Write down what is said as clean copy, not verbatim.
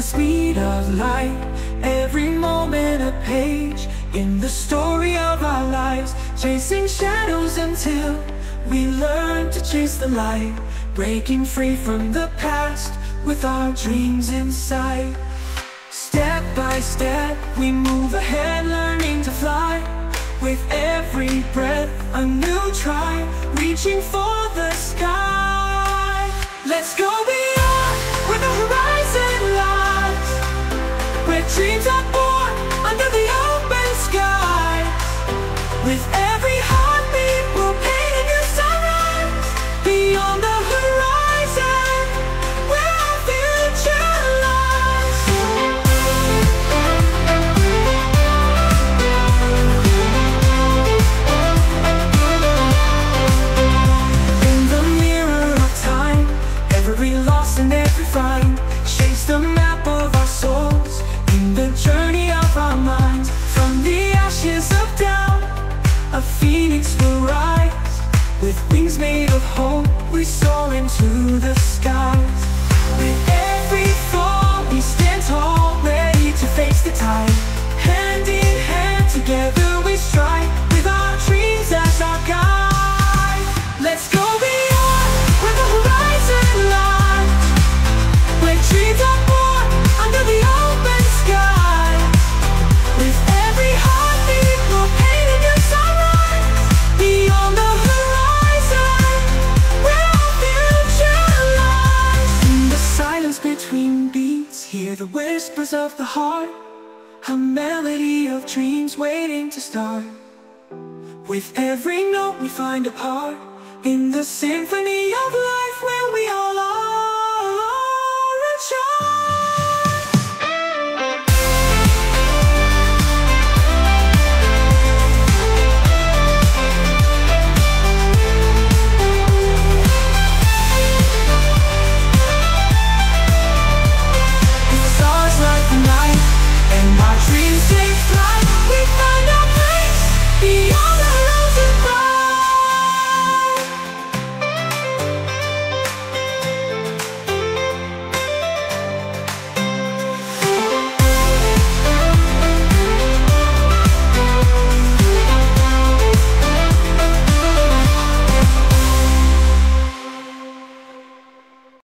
the speed of light, every moment a page in the story of our lives, chasing shadows until we learn to chase the light, breaking free from the past with our dreams in sight. Step by step we move ahead, learning to fly. With every breath a new try, reaching for the sky. Let's go beyond where the horizon lies, where dreams are born under the open sky. With every heartbeat we'll paint a new sunrise, beyond the horizon where our future lies. In the mirror of time, every loss and every find shapes the map of our souls, in the journey of our minds. From the ashes of doubt, a phoenix will rise. With wings made of hope, we soar into the skies. With every fall, we stand tall, ready to face the tide. Hand in hand, together we strike, with our dreams as our guide. Let's go beyond where the horizon lies, where dreams are born under the open sky. With every heartbeat, we'll paint a new sunrise, beyond the horizon where our future lies. In the silence between beats, hear the whispers of the heart, a melody of dreams waiting to start. With every note we find a part in the symphony of life, where we all are.